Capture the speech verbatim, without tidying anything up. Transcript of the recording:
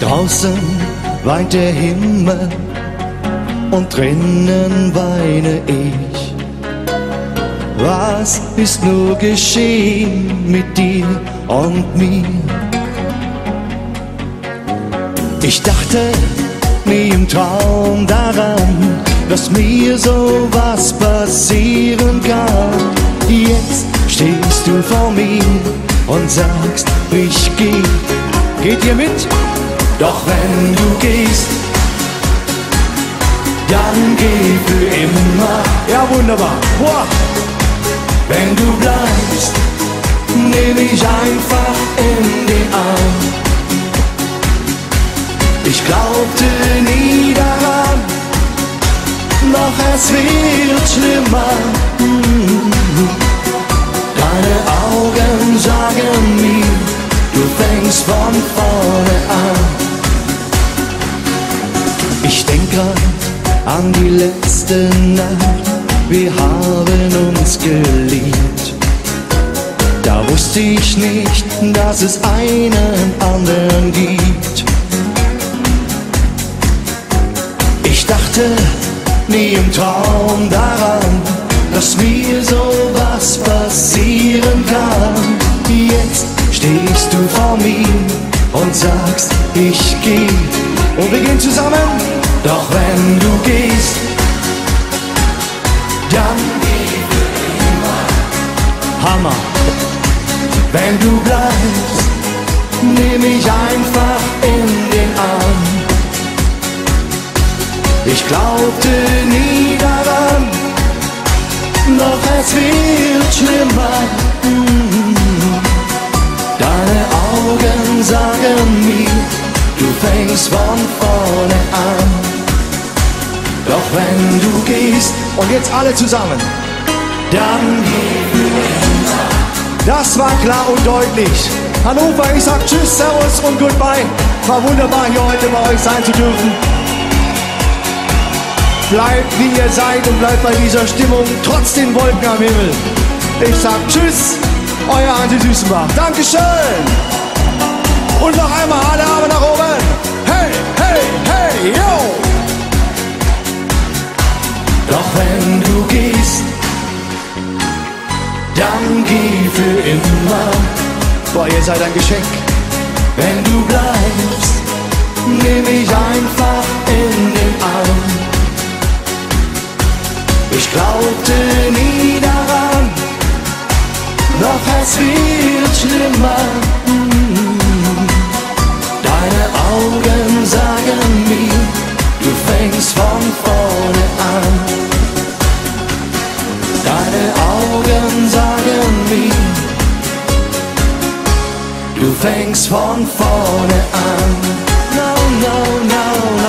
Draußen weint der Himmel und drinnen weine ich. Was ist nur geschehen mit dir und mir? Ich dachte nie im Traum daran, dass mir sowas passieren kann. Jetzt stehst du vor mir und sagst, ich geh. Geht ihr mit? Doch wenn du gehst, dann geh für immer. Ja, wunderbar. Wow. Wenn du bleibst, nehm ich einfach in den Arm. Ich glaubte nie daran, doch es wird schlimmer. Deine Augen sagen mir, du fängst von vorne an. Ich denk grad an die letzte Nacht, wir haben uns geliebt. Da wusste ich nicht, dass es einen anderen gibt. Ich dachte nie im Traum daran, dass mir sowas passieren kann. Jetzt stehst du vor mir und sagst, ich geh. Und wir gehen zusammen, doch wenn du gehst, dann geh für immer. Hammer! Wenn du bleibst, nehm ich einfach in den Arm. Ich glaubte nie daran, doch es wird schlimmer. Deine Augen sagen mir, du fängst von vorne an. Doch wenn du gehst, und jetzt alle zusammen, dann geh du. Das war klar und deutlich. Hannover, ich sag tschüss, servus und goodbye. War wunderbar, hier heute bei euch sein zu dürfen. Bleibt wie ihr seid und bleibt bei dieser Stimmung, trotz den Wolken am Himmel. Ich sag tschüss, euer Hansi Süßenbach. Dankeschön. Und noch einmal alle Arme nach oben. Hey, hey, hey, yo! Doch wenn du gehst, dann geh für immer. Boah, ihr seid ein Geschenk. Wenn du bleibst, nehm ich einfach in den Arm. Ich glaubte nie daran, doch es wird schlimmer. Deine Augen sagen mir, du fängst von vorne an. Deine Augen sagen mir, du fängst von vorne an. No, no, no, no.